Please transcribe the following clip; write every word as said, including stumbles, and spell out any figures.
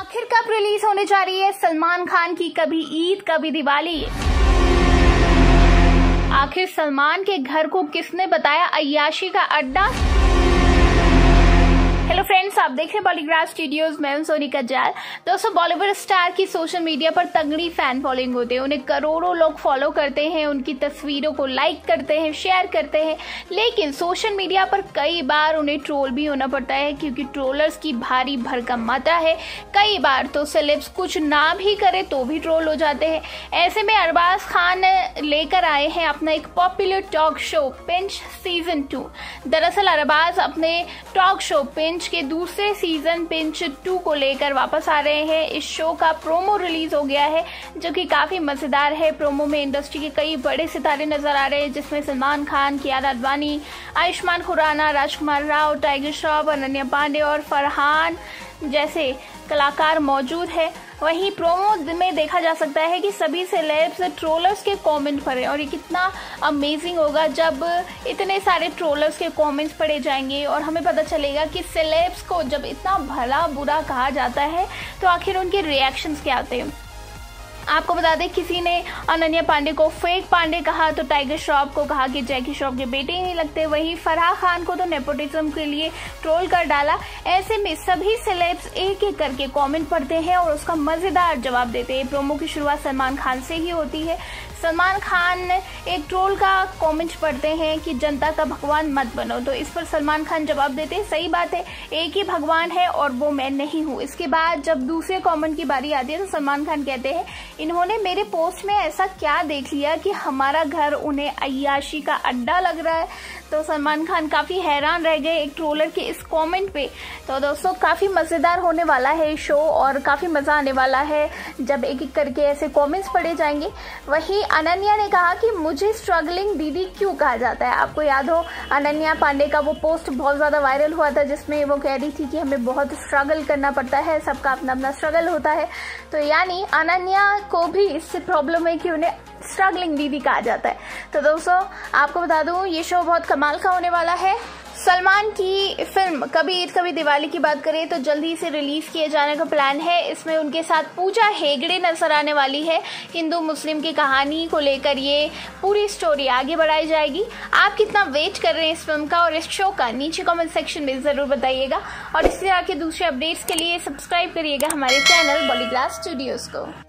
आखिर कब रिलीज होने जा रही है सलमान खान की कभी ईद कभी दिवाली? आखिर सलमान के घर को किसने बताया अय्याशी का अड्डा? हेलो फ्रेंड्स, आप देख रहे हैं बॉलीग्राड स्टूडियोज, मैं हूं सोनिका जाल। दोस्तों, बॉलीवुड स्टार की सोशल मीडिया पर तगड़ी फैन फॉलोइंग होती है। उन्हें करोड़ों लोग फॉलो करते हैं, उनकी तस्वीरों को लाइक करते हैं, शेयर करते हैं। लेकिन सोशल मीडिया पर कई बार उन्हें ट्रोल भी होना पड़ता है, क्योंकि ट्रोलर्स की भारी भरकम मात्रा है। कई बार तो सेलेब्स कुछ ना भी करे तो भी ट्रोल हो जाते हैं। ऐसे में अरबाज खान लेकर आए हैं अपना एक popular talk show pinch season two. दरअसल अरबाज अपने टॉक शो पिंच के दूसरे सीजन पिंच टू को लेकर वापस आ रहे हैं। इस शो का प्रोमो रिलीज हो गया है, जो कि काफी मजेदार है। प्रोमो में इंडस्ट्री के कई बड़े सितारे नजर आ रहे हैं, जिसमें सलमान खान, कियारा आडवाणी, आयुष्मान खुराना, राजकुमार राव, टाइगर श्रॉफ, अनन्या पांडे और फरहान जैसे कलाकार मौजूद है। वहीं प्रोमो में देखा जा सकता है कि सभी सेलेब्स ट्रोलर्स के कमेंट पढ़े, और ये कितना अमेजिंग होगा जब इतने सारे ट्रोलर्स के कमेंट्स पढ़े जाएंगे और हमें पता चलेगा कि सेलेब्स को जब इतना भला बुरा कहा जाता है तो आखिर उनके रिएक्शंस क्या आते हैं। आपको बता दें, किसी ने अनन्या पांडे को फेक पांडे कहा, तो टाइगर श्रॉफ को कहा कि जैकी श्रॉफ के बेटे ही नहीं लगते। वहीं फराह खान को तो नेपोटिज्म के लिए ट्रोल कर डाला। ऐसे में सभी सेलेब्स एक एक करके कमेंट पढ़ते हैं और उसका मजेदार जवाब देते हैं। प्रोमो की शुरुआत सलमान खान से ही होती है। सलमान खान एक ट्रोल का कमेंट पढ़ते हैं कि जनता का भगवान मत बनो, तो इस पर सलमान खान जवाब देते हैं, सही बात है, एक ही भगवान है और वो मैं नहीं हूँ। इसके बाद जब दूसरे कमेंट की बारी आती है तो सलमान खान कहते हैं, इन्होंने मेरे पोस्ट में ऐसा क्या देख लिया कि हमारा घर उन्हें अय्याशी का अड्डा लग रहा है। तो सलमान खान काफ़ी हैरान रह गए एक ट्रोलर के इस कमेंट पे। तो दोस्तों, काफ़ी मज़ेदार होने वाला है ये शो और काफ़ी मज़ा आने वाला है जब एक एक करके ऐसे कमेंट्स पढ़े जाएंगे। वहीं अनन्या ने कहा कि मुझे स्ट्रगलिंग दीदी क्यों कहा जाता है। आपको याद हो अनन्या पांडे का वो पोस्ट बहुत ज़्यादा वायरल हुआ था, जिसमें वो कह रही थी कि हमें बहुत स्ट्रगल करना पड़ता है, सबका अपना अपना स्ट्रगल होता है। तो यानी अनन्या को भी इससे प्रॉब्लम है कि उन्हें स्ट्रगलिंग दीदी कहा जाता है। तो दोस्तों, आपको बता दूं, ये शो बहुत कमाल का होने वाला है। सलमान की फिल्म कभी ईद कभी दिवाली की बात करें तो जल्दी से रिलीज किए जाने का प्लान है। इसमें उनके साथ पूजा हेगड़े नजर आने वाली है। हिंदू मुस्लिम की कहानी को लेकर ये पूरी स्टोरी आगे बढ़ाई जाएगी। आप कितना वेट कर रहे हैं इस फिल्म का और इस शो का, नीचे कमेंट सेक्शन में ज़रूर बताइएगा। और इसी तरह के दूसरे अपडेट्स के लिए सब्सक्राइब करिएगा हमारे चैनल बॉलीग्राड स्टूडियोज़ को।